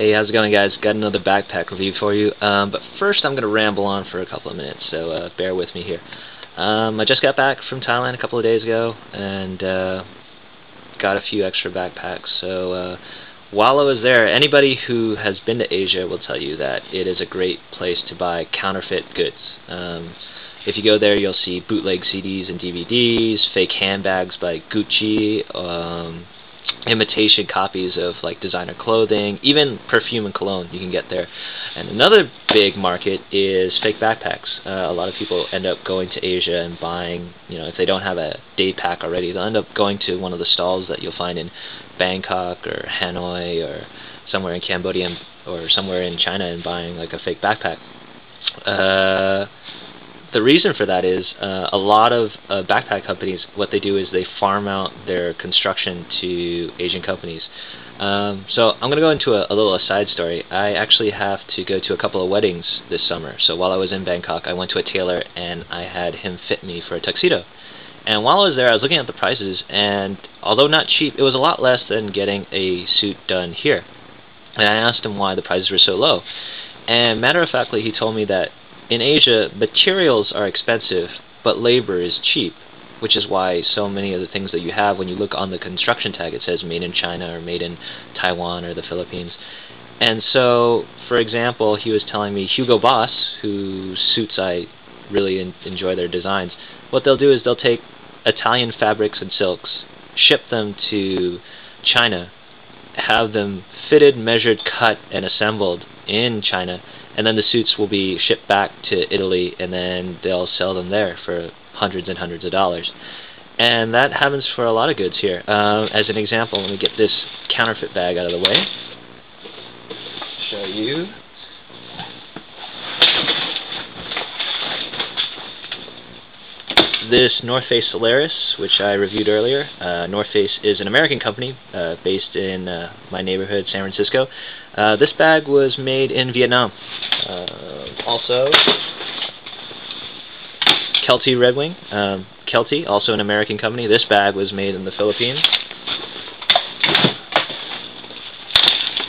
Hey, how's it going, guys? Got another backpack review for you, but first I'm going to ramble on for a couple of minutes, so bear with me here. I just got back from Thailand a couple of days ago, and got a few extra backpacks, so while I was there, anybody who has been to Asia will tell you that it is a great place to buy counterfeit goods. If you go there, you'll see bootleg CDs and DVDs, fake handbags by Gucci, imitation copies of like designer clothing, even perfume and cologne you can get there. And another big market is fake backpacks. A lot of people end up going to Asia and buying, you know, if they don't have a day pack already, they'll end up going to one of the stalls that you'll find in Bangkok or Hanoi or somewhere in Cambodia or somewhere in China and buying like a fake backpack. The reason for that is a lot of backpack companies, what they do is they farm out their construction to Asian companies. So I'm going to go into a little aside story. I actually have to go to a couple of weddings this summer. So while I was in Bangkok, I went to a tailor and I had him fit me for a tuxedo. And while I was there, I was looking at the prices, and although not cheap, it was a lot less than getting a suit done here. And I asked him why the prices were so low. And matter-of-factly, he told me that in Asia, materials are expensive, but labor is cheap, which is why so many of the things that you have, when you look on the construction tag, it says made in China or made in Taiwan or the Philippines. And so, for example, he was telling me Hugo Boss, whose suits I really enjoy their designs, what they'll do is they'll take Italian fabrics and silks, ship them to China, have them fitted, measured, cut, and assembled in China, and then the suits will be shipped back to Italy, and then they'll sell them there for hundreds and hundreds of dollars. And that happens for a lot of goods here. As an example, let me get this counterfeit bag out of the way. Show you. This North Face Solaris, which I reviewed earlier. North Face is an American company based in my neighborhood, San Francisco. This bag was made in Vietnam. Also, Kelty Red Wing. Kelty, also an American company. This bag was made in the Philippines.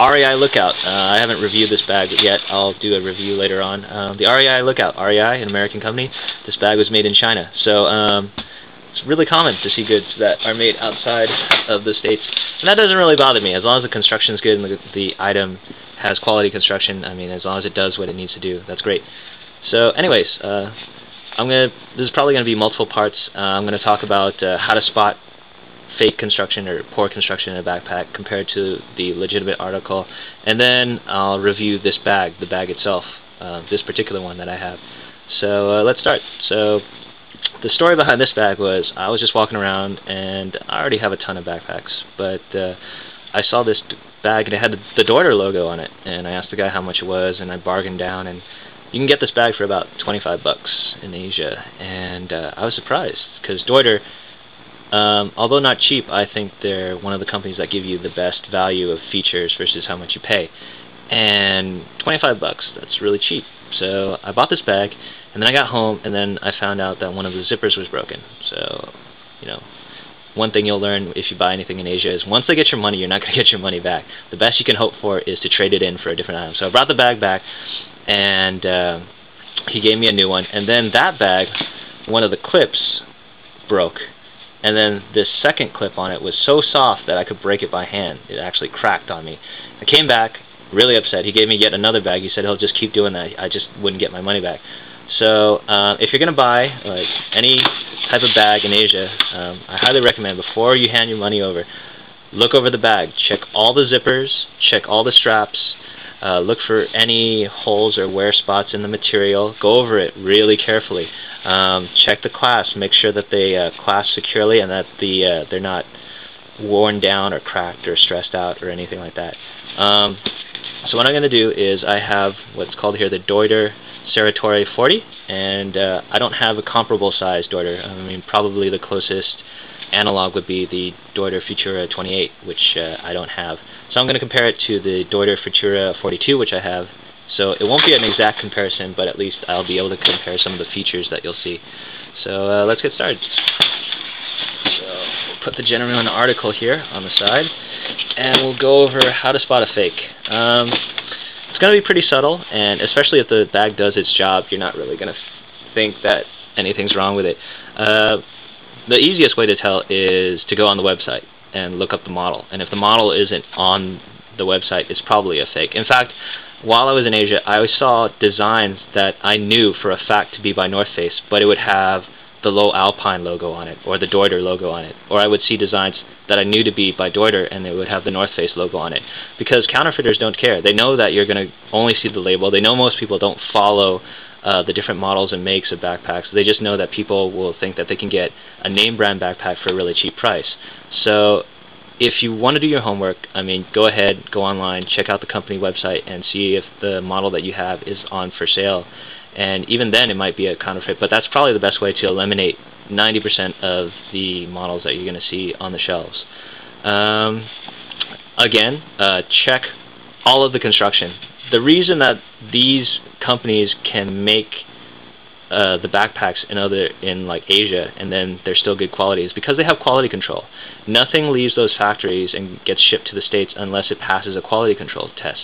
REI Lookout. I haven't reviewed this bag yet. I'll do a review later on. The REI Lookout. REI, an American company. This bag was made in China. So it's really common to see goods that are made outside of the States. And that doesn't really bother me. As long as the construction is good and the item has quality construction, I mean, as long as it does what it needs to do, that's great. So anyways, this is probably going to be multiple parts. I'm going to talk about how to spot fake construction or poor construction in a backpack compared to the legitimate article, and then I'll review this bag, the bag itself, this particular one that I have. So let's start. So the story behind this bag was I was just walking around, and I already have a ton of backpacks, but I saw this bag and it had the Deuter logo on it, and I asked the guy how much it was, and I bargained down, and you can get this bag for about 25 bucks in Asia, and I was surprised because Deuter, although not cheap, I think they're one of the companies that give you the best value of features versus how much you pay. And 25 bucks, that's really cheap. So I bought this bag, and then I got home, and then I found out that one of the zippers was broken. So, you know, one thing you'll learn if you buy anything in Asia is once they get your money, you're not going to get your money back. The best you can hope for is to trade it in for a different item. So I brought the bag back, and he gave me a new one. And then that bag, one of the clips broke. And then this second clip on it was so soft that I could break it by hand. It actually cracked on me. I came back really upset. He gave me yet another bag. He said he'll just keep doing that. I just wouldn't get my money back. So if you're going to buy like any type of bag in Asia, I highly recommend before you hand your money over, look over the bag. Check all the zippers. Check all the straps. Look for any holes or wear spots in the material. Go over it really carefully. Check the clasp. Make sure that they clasp securely and that they're not worn down or cracked or stressed out or anything like that. So what I'm going to do is I have what's called here the Deuter Cerrotorre 40, and I don't have a comparable size Deuter. I mean, probably the closest analog would be the Deuter Futura 28, which I don't have. So I'm going to compare it to the Deuter Futura 42, which I have. So it won't be an exact comparison, but at least I'll be able to compare some of the features that you'll see. So let's get started. So we'll put the genuine article here on the side. and we'll go over how to spot a fake. It's going to be pretty subtle, and especially if the bag does its job, you're not really going to think that anything's wrong with it. The easiest way to tell is to go on the website and look up the model, and if the model isn't on the website, it's probably a fake. In fact, while I was in Asia, I saw designs that I knew for a fact to be by North Face, but it would have the Low Alpine logo on it, or the Deuter logo on it. Or I would see designs that I knew to be by Deuter, and they would have the North Face logo on it. Because counterfeiters don't care. They know that you're going to only see the label. They know most people don't follow the different models and makes of backpacks. They just know that people will think that they can get a name brand backpack for a really cheap price. So if you want to do your homework, I mean, go ahead, go online, check out the company website, and see if the model that you have is on for sale. And even then, it might be a counterfeit, but that's probably the best way to eliminate 90% of the models that you're going to see on the shelves. Again, check all of the construction. The reason that these companies can make the backpacks in like Asia, and then they're still good quality, is because they have quality control. Nothing leaves those factories and gets shipped to the States unless it passes a quality control test.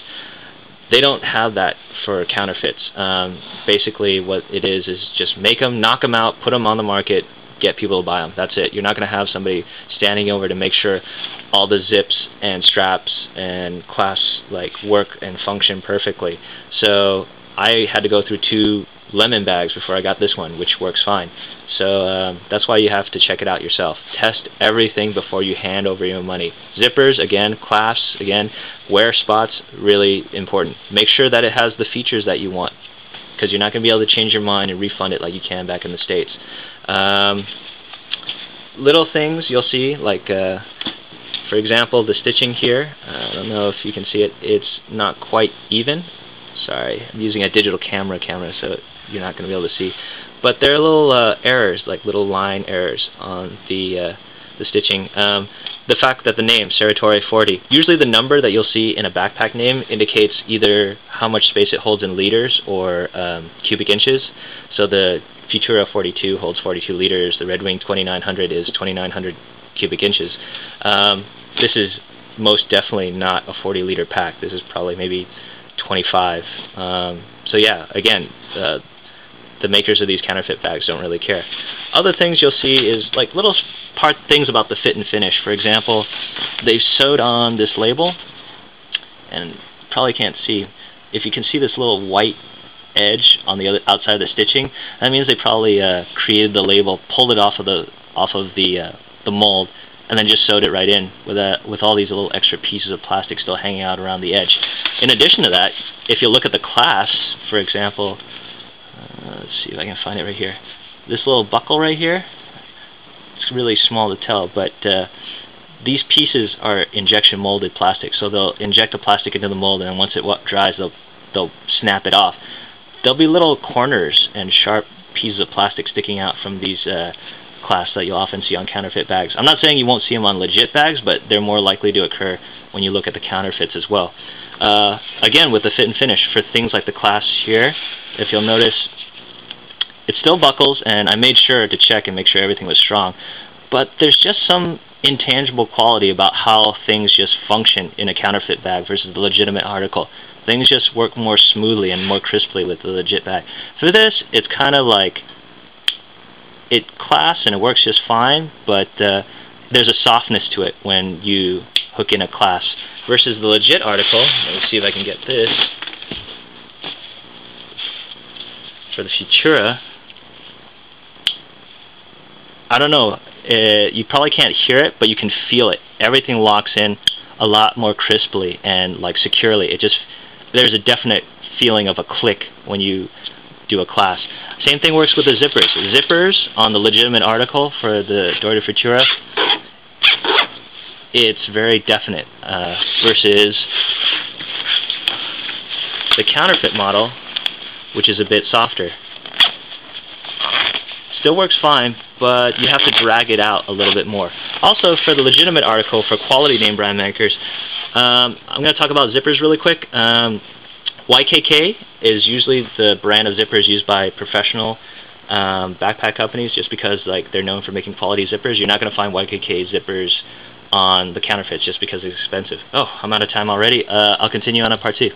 They don't have that for counterfeits. Basically what it is just make them, knock them out, put them on the market, get people to buy them. That's it. You're not going to have somebody standing over to make sure all the zips and straps and clasps like work and function perfectly. So I had to go through 2 lemon bags before I got this one, which works fine. So that's why you have to check it out yourself. Test everything before you hand over your money. Zippers, again, clasps, again, wear spots, really important. Make sure that it has the features that you want, because you're not going to be able to change your mind and refund it like you can back in the States. Little things you'll see, like for example, the stitching here. I don't know if you can see it. It's not quite even. Sorry, I'm using a digital camera, so you're not going to be able to see. But there are little errors, like little line errors on the stitching. The fact that the name, Cerrotorre 40, usually the number that you'll see in a backpack name indicates either how much space it holds in liters or cubic inches. So the Futura 42 holds 42 liters, the Red Wing 2900 is 2900 cubic inches. This is most definitely not a 40-liter pack. This is probably maybe 25. So yeah, again, the makers of these counterfeit bags don't really care. Other things you'll see is like little things about the fit and finish. For example, they've sewed on this label, and probably can't see. If you can see this little white edge on the outside of the stitching, that means they probably created the label, pulled it off of the mold, and then just sewed it right in with all these little extra pieces of plastic still hanging out around the edge. In addition to that, if you look at the clasps, for example, let's see if I can find it right here. This little buckle right here, it's really small to tell, but these pieces are injection molded plastic, so they'll inject the plastic into the mold, and then once it dries, they'll snap it off. There'll be little corners and sharp pieces of plastic sticking out from these clasps that you'll often see on counterfeit bags. I'm not saying you won't see them on legit bags, but they're more likely to occur when you look at the counterfeits as well. Again, with the fit and finish, for things like the clasp here, if you'll notice, it still buckles, and I made sure to check and make sure everything was strong. But there's just some intangible quality about how things just function in a counterfeit bag versus the legitimate article. Things just work more smoothly and more crisply with the legit bag. For this, it's kind of like it clasps and it works just fine, but there's a softness to it when you hook in a clasp. Versus the legit article, let me see if I can get this. For the Futura, I don't know, you probably can't hear it, but you can feel it. Everything locks in a lot more crisply and like securely. It just, there's a definite feeling of a click when you do a clasp. Same thing works with the zippers. Zippers on the legitimate article for the Deuter Futura, it's very definite versus the counterfeit model, which is a bit softer. Still works fine, but you have to drag it out a little bit more. Also, for the legitimate article for quality name brand makers, I'm going to talk about zippers really quick. YKK is usually the brand of zippers used by professional backpack companies, just because like they're known for making quality zippers. You're not going to find YKK zippers on the counterfeits just because it's expensive. Oh, I'm out of time already. I'll continue on a part 2.